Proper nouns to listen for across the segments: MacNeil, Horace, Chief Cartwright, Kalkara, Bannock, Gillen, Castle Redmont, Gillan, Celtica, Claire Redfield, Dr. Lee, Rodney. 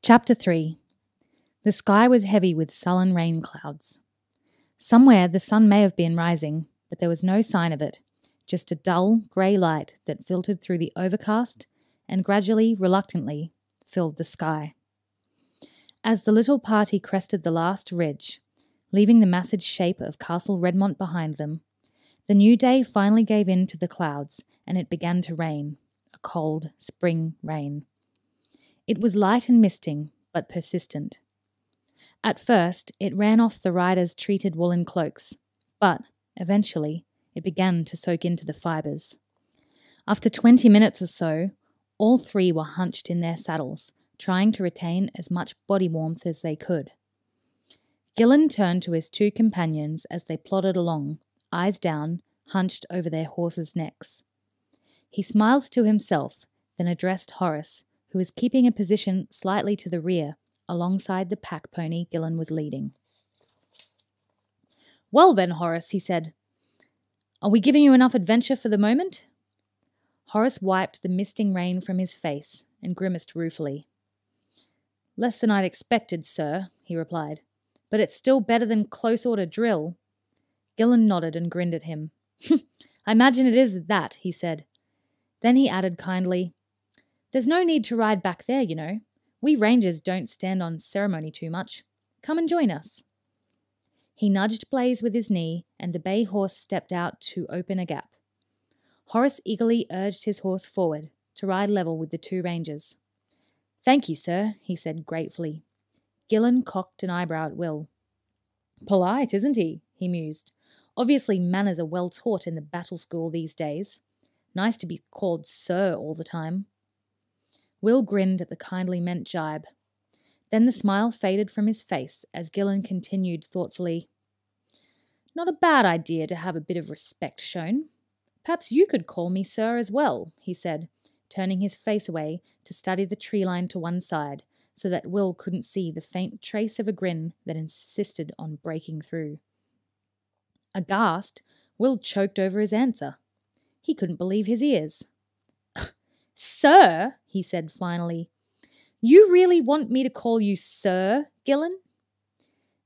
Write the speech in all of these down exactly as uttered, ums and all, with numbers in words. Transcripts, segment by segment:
Chapter three. The sky was heavy with sullen rain clouds. Somewhere the sun may have been rising, but there was no sign of it, just a dull, grey light that filtered through the overcast and gradually, reluctantly, filled the sky. As the little party crested the last ridge, leaving the massive shape of Castle Redmont behind them, the new day finally gave in to the clouds and it began to rain, a cold spring rain. It was light and misting, but persistent. At first, it ran off the riders' treated woolen cloaks, but, eventually, it began to soak into the fibres. After twenty minutes or so, all three were hunched in their saddles, trying to retain as much body warmth as they could. Gillen turned to his two companions as they plodded along, eyes down, hunched over their horses' necks. He smiled to himself, then addressed Horace, who was keeping a position slightly to the rear, alongside the pack pony Gillen was leading. "Well then, Horace," he said, "are we giving you enough adventure for the moment?" Horace wiped the misting rain from his face and grimaced ruefully. "Less than I'd expected, sir," he replied, "but it's still better than close-order drill." Gillen nodded and grinned at him. "I imagine it is that," he said. Then he added kindly, "There's no need to ride back there, you know. We rangers don't stand on ceremony too much. Come and join us." He nudged Blaze with his knee, and the bay horse stepped out to open a gap. Horace eagerly urged his horse forward, to ride level with the two rangers. "Thank you, sir," he said gratefully. Gillen cocked an eyebrow at Will. "Polite, isn't he?" he mused. "Obviously manners are well taught in the battle school these days. Nice to be called sir all the time." Will grinned at the kindly meant jibe. Then the smile faded from his face as Gillen continued thoughtfully, "Not a bad idea to have a bit of respect shown. Perhaps you could call me sir as well," he said, turning his face away to study the tree line to one side so that Will couldn't see the faint trace of a grin that insisted on breaking through. Aghast, Will choked over his answer. He couldn't believe his ears. "Sir," he said finally, "you really want me to call you sir, Gillen?"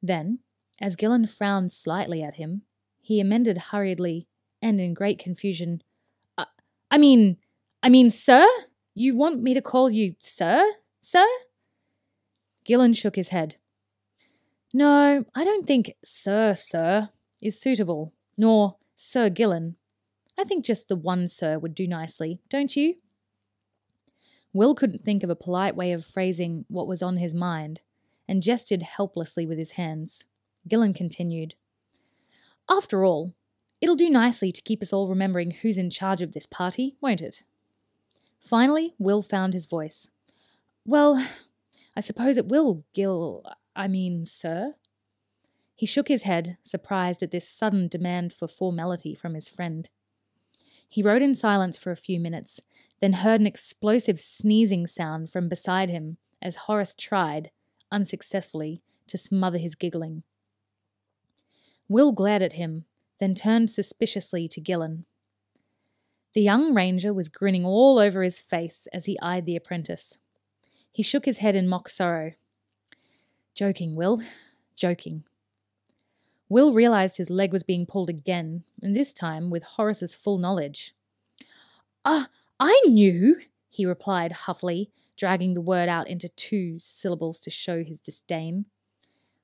Then, as Gillen frowned slightly at him, he amended hurriedly and in great confusion, I, I mean, I mean, sir? You want me to call you sir, sir?" Gillen shook his head. "No, I don't think sir, sir is suitable, nor Sir Gillen. I think just the one sir would do nicely, don't you?" Will couldn't think of a polite way of phrasing what was on his mind, and gestured helplessly with his hands. Gillen continued, "After all, it'll do nicely to keep us all remembering who's in charge of this party, won't it?" Finally, Will found his voice. "Well, I suppose it will, Gil... I mean, sir." He shook his head, surprised at this sudden demand for formality from his friend. He rode in silence for a few minutes, then heard an explosive sneezing sound from beside him as Horace tried, unsuccessfully, to smother his giggling. Will glared at him, then turned suspiciously to Gillen. The young ranger was grinning all over his face as he eyed the apprentice. He shook his head in mock sorrow. "Joking, Will, joking." Will realised his leg was being pulled again, and this time with Horace's full knowledge. "Ah, uh, I knew," he replied huffily, dragging the word out into two syllables to show his disdain.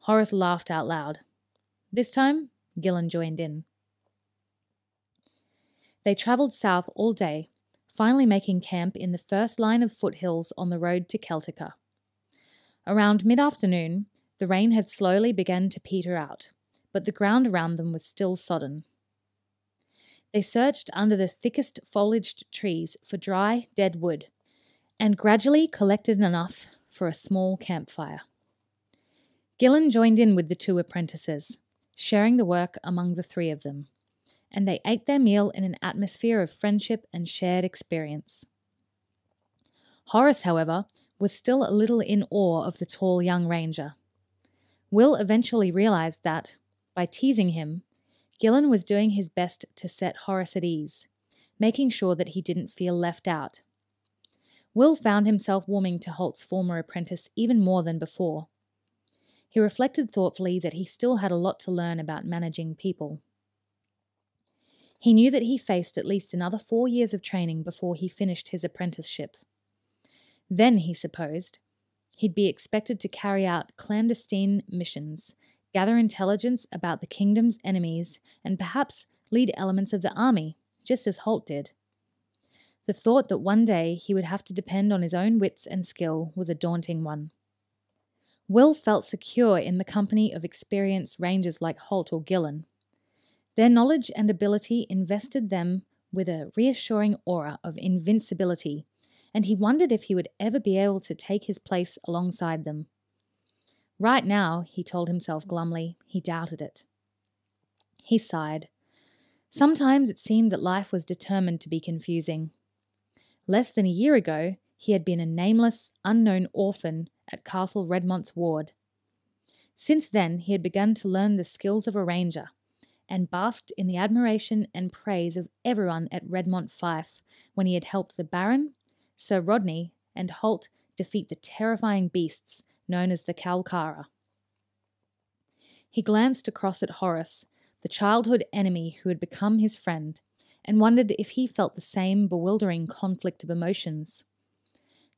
Horace laughed out loud. This time, Gillen joined in. They travelled south all day, finally making camp in the first line of foothills on the road to Celtica. Around mid-afternoon, the rain had slowly begun to peter out, but the ground around them was still sodden. They searched under the thickest foliaged trees for dry, dead wood, and gradually collected enough for a small campfire. Gillen joined in with the two apprentices, sharing the work among the three of them, and they ate their meal in an atmosphere of friendship and shared experience. Horace, however, was still a little in awe of the tall young ranger. Will eventually realised that, by teasing him, Gillen was doing his best to set Horace at ease, making sure that he didn't feel left out. Will found himself warming to Holt's former apprentice even more than before. He reflected thoughtfully that he still had a lot to learn about managing people. He knew that he faced at least another four years of training before he finished his apprenticeship. Then, he supposed, he'd be expected to carry out clandestine missions, gather intelligence about the kingdom's enemies, and perhaps lead elements of the army, just as Holt did. The thought that one day he would have to depend on his own wits and skill was a daunting one. Will felt secure in the company of experienced rangers like Holt or Gillen. Their knowledge and ability invested them with a reassuring aura of invincibility, and he wondered if he would ever be able to take his place alongside them. Right now, he told himself glumly, he doubted it. He sighed. Sometimes it seemed that life was determined to be confusing. Less than a year ago, he had been a nameless, unknown orphan at Castle Redmont's ward. Since then, he had begun to learn the skills of a ranger, and basked in the admiration and praise of everyone at Redmont Fife when he had helped the Baron, Sir Rodney, and Holt defeat the terrifying beasts known as the Kalkara. He glanced across at Horace, the childhood enemy who had become his friend, and wondered if he felt the same bewildering conflict of emotions.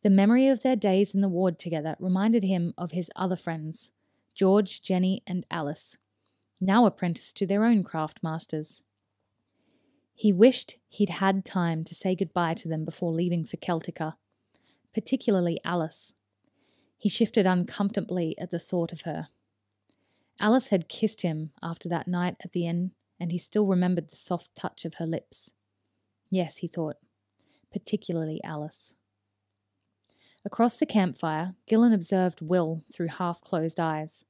The memory of their days in the ward together reminded him of his other friends, George, Jenny, and Alice, now apprenticed to their own craft masters. He wished he'd had time to say goodbye to them before leaving for Celtica, particularly Alice. He shifted uncomfortably at the thought of her. Alice had kissed him after that night at the inn, and he still remembered the soft touch of her lips. Yes, he thought, particularly Alice. Across the campfire, Gillen observed Will through half-closed eyes.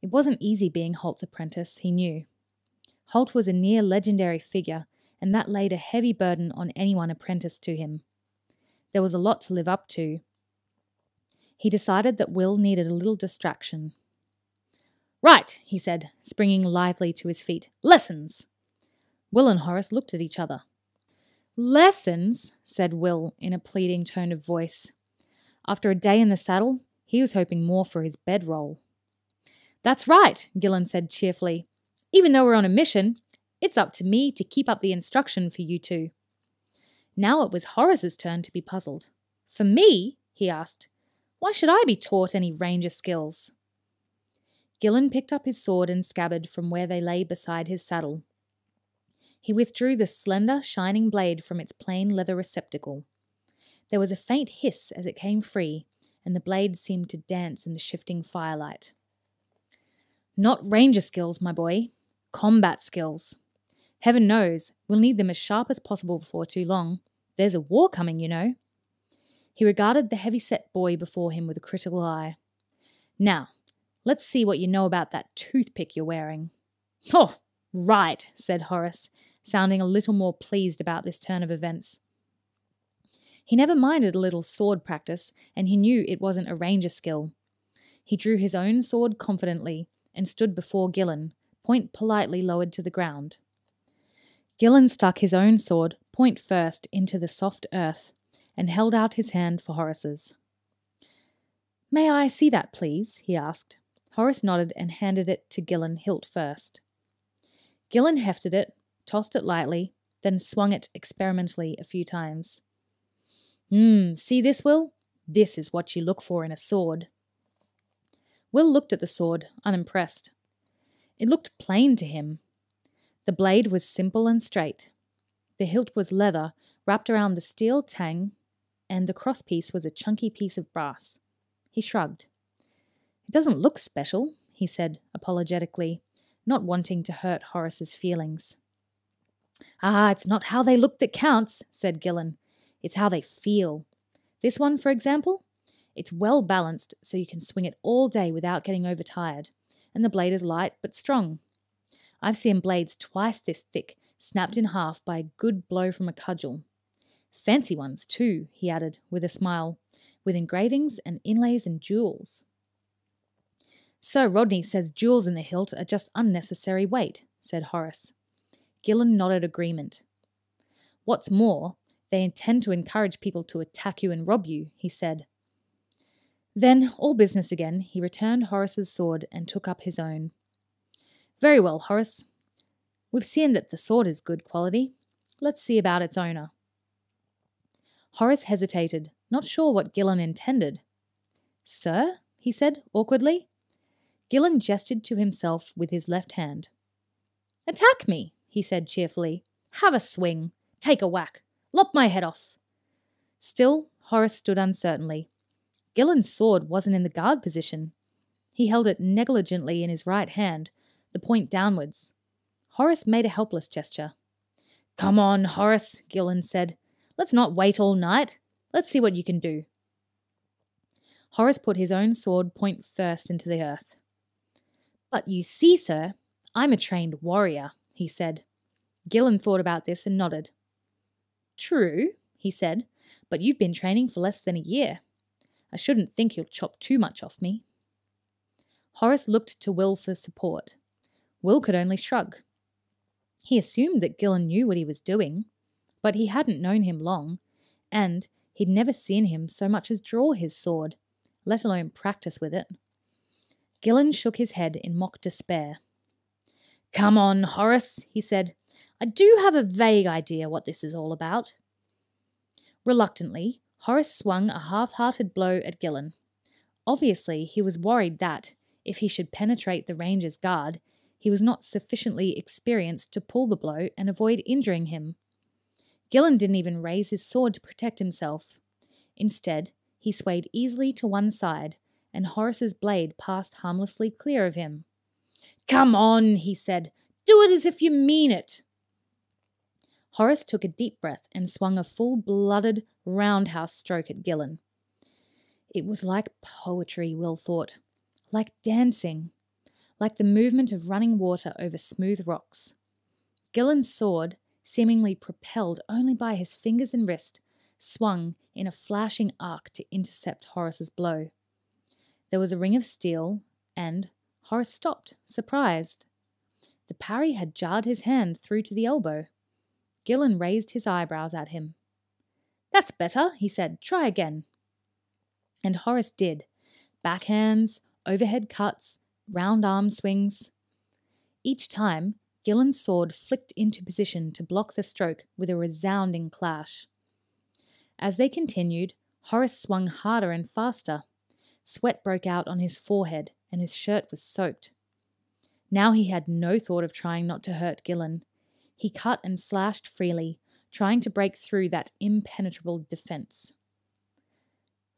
It wasn't easy being Holt's apprentice, he knew. Holt was a near-legendary figure, and that laid a heavy burden on anyone apprenticed to him. There was a lot to live up to. He decided that Will needed a little distraction. "Right," he said, springing lively to his feet. "Lessons!" Will and Horace looked at each other. "Lessons?" said Will in a pleading tone of voice. After a day in the saddle, he was hoping more for his bedroll. "That's right," Gillen said cheerfully. "Even though we're on a mission, it's up to me to keep up the instruction for you two." Now it was Horace's turn to be puzzled. "For me?" he asked. "Why should I be taught any ranger skills?" Gillen picked up his sword and scabbard from where they lay beside his saddle. He withdrew the slender, shining blade from its plain leather receptacle. There was a faint hiss as it came free, and the blade seemed to dance in the shifting firelight. "Not ranger skills, my boy. Combat skills. Heaven knows, we'll need them as sharp as possible before too long. There's a war coming, you know." He regarded the heavy-set boy before him with a critical eye. "Now, let's see what you know about that toothpick you're wearing." "Oh, right," said Horace, sounding a little more pleased about this turn of events. He never minded a little sword practice, and he knew it wasn't a ranger skill. He drew his own sword confidently and stood before Gillen, point politely lowered to the ground. Gillen stuck his own sword, point first, into the soft earth and held out his hand for Horace's. "May I see that, please?" he asked. Horace nodded and handed it to Gillen hilt first. Gillen hefted it, tossed it lightly, then swung it experimentally a few times. "Mmm, see this, Will? This is what you look for in a sword." Will looked at the sword, unimpressed. It looked plain to him. The blade was simple and straight. The hilt was leather, wrapped around the steel tang, and the crosspiece was a chunky piece of brass. He shrugged. "It doesn't look special," he said apologetically, not wanting to hurt Horace's feelings. "Ah, it's not how they look that counts," said Gillen. "It's how they feel. This one, for example? It's well balanced, so you can swing it all day without getting overtired, and the blade is light but strong. I've seen blades twice this thick, snapped in half by a good blow from a cudgel. Fancy ones, too," he added, with a smile, "with engravings and inlays and jewels." "Sir Rodney says jewels in the hilt are just unnecessary weight," said Horace. Gillen nodded agreement. "What's more, They intend to encourage people to attack you and rob you, he said. Then, all business again, he returned Horace's sword and took up his own. Very well, Horace. We've seen that the sword is good quality. Let's see about its owner. Horace hesitated, not sure what Gillen intended. Sir? He said, awkwardly. Gillen gestured to himself with his left hand. Attack me, he said cheerfully. Have a swing. Take a whack. Lop my head off. Still, Horace stood uncertainly. Gillen's sword wasn't in the guard position. He held it negligently in his right hand, the point downwards. Horace made a helpless gesture. Come on, Horace, Gillen said. Let's not wait all night. Let's see what you can do. Horace put his own sword point first into the earth. But you see, sir, I'm a trained warrior, he said. Gillen thought about this and nodded. True, he said, but you've been training for less than a year. I shouldn't think you'll chop too much off me. Horace looked to Will for support. Will could only shrug. He assumed that Gillen knew what he was doing, but he hadn't known him long, and he'd never seen him so much as draw his sword, let alone practice with it. Gillen shook his head in mock despair. Come on, Horace, he said. I do have a vague idea what this is all about. Reluctantly, Horace swung a half-hearted blow at Gillen. Obviously, he was worried that, if he should penetrate the ranger's guard, he was not sufficiently experienced to pull the blow and avoid injuring him. Gillen didn't even raise his sword to protect himself. Instead, he swayed easily to one side, and Horace's blade passed harmlessly clear of him. Come on, he said. Do it as if you mean it. Horace took a deep breath and swung a full-blooded roundhouse stroke at Gillen. It was like poetry, Will thought, like dancing, like the movement of running water over smooth rocks. Gillen's sword, seemingly propelled only by his fingers and wrist, swung in a flashing arc to intercept Horace's blow. There was a ring of steel, and Horace stopped, surprised. The parry had jarred his hand through to the elbow. Gillen raised his eyebrows at him. That's better, he said. Try again. And Horace did. Backhands, overhead cuts, round arm swings. Each time, Gillen's sword flicked into position to block the stroke with a resounding clash. As they continued, Horace swung harder and faster. Sweat broke out on his forehead, and his shirt was soaked. Now he had no thought of trying not to hurt Gillen. He cut and slashed freely, trying to break through that impenetrable defence.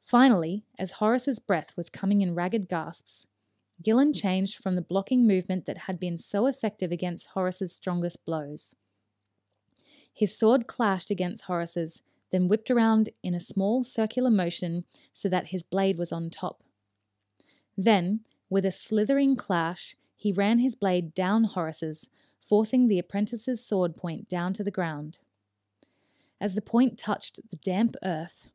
Finally, as Horace's breath was coming in ragged gasps, Gillen changed from the blocking movement that had been so effective against Horace's strongest blows. His sword clashed against Horace's, then whipped around in a small circular motion so that his blade was on top. Then, with a slithering clash, he ran his blade down Horace's, forcing the apprentice's sword point down to the ground. As the point touched the damp earth,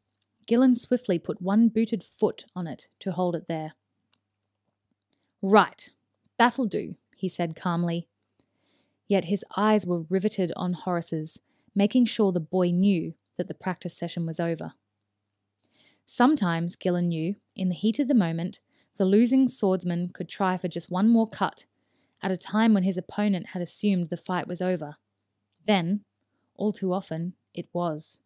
Gillen swiftly put one booted foot on it to hold it there. Right, that'll do, he said calmly. Yet his eyes were riveted on Horace's, making sure the boy knew that the practice session was over. Sometimes, Gillen knew, in the heat of the moment, the losing swordsman could try for just one more cut, at a time when his opponent had assumed the fight was over. Then, all too often, it was.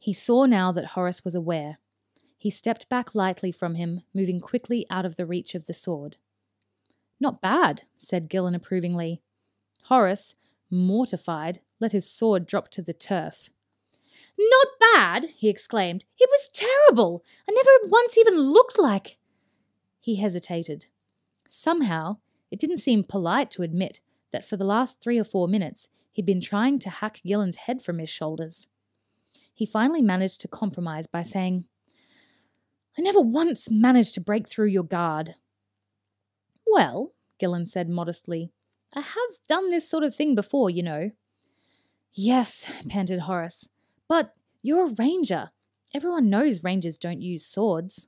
He saw now that Horace was aware. He stepped back lightly from him, moving quickly out of the reach of the sword. Not bad, said Gillen approvingly. Horace, mortified, let his sword drop to the turf. Not bad, he exclaimed. It was terrible. I never once even looked like... He hesitated. Somehow, it didn't seem polite to admit that for the last three or four minutes he'd been trying to hack Gillen's head from his shoulders. He finally managed to compromise by saying, I never once managed to break through your guard. Well, Gillen said modestly, I have done this sort of thing before, you know. Yes, panted Horace, but you're a ranger. Everyone knows rangers don't use swords.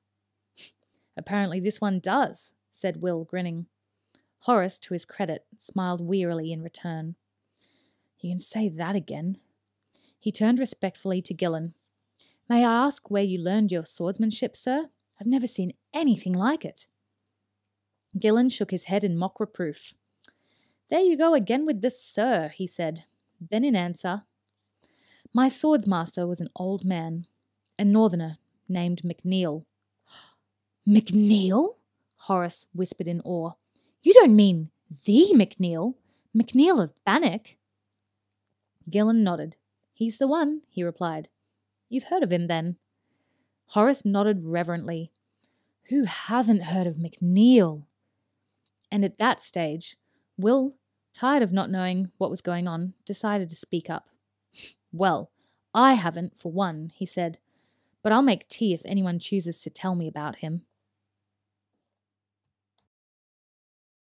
Apparently this one does, said Will, grinning. Horace, to his credit, smiled wearily in return. You can say that again. He turned respectfully to Gillan. "May I ask where you learned your swordsmanship, sir? I've never seen anything like it." Gillan shook his head in mock reproof. "There you go again with this, sir," he said. Then in answer, "My swordsmaster was an old man, a northerner named MacNeil." "MacNeil?" Horace whispered in awe. "You don't mean the MacNeil? MacNeil of Bannock?" Gillan nodded. "He's the one," he replied. "You've heard of him, then?" Horace nodded reverently. Who hasn't heard of MacNeil? And at that stage, Will, tired of not knowing what was going on, decided to speak up. "Well, I haven't, for one," he said, "but I'll make tea if anyone chooses to tell me about him."